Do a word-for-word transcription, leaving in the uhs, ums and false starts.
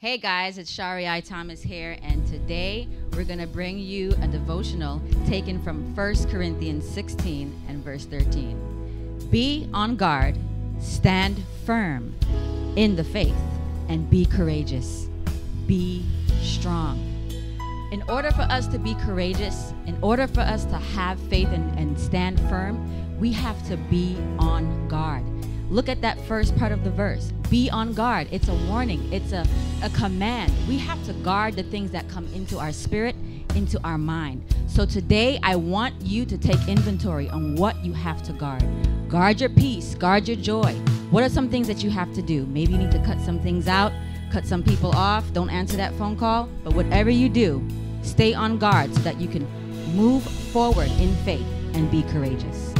Hey guys, it's Shari I. Thomas here, and today we're going to bring you a devotional taken from First Corinthians sixteen and verse thirteen. Be on guard, stand firm in the faith, and be courageous. Be strong. In order for us to be courageous, in order for us to have faith and, and stand firm, we have to be on guard. Look at that first part of the verse. Be on guard. It's a warning. It's a, a command. We have to guard the things that come into our spirit, into our mind. So today, I want you to take inventory on what you have to guard. Guard your peace. Guard your joy. What are some things that you have to do? Maybe you need to cut some things out, cut some people off, don't answer that phone call. But whatever you do, stay on guard so that you can move forward in faith and be courageous.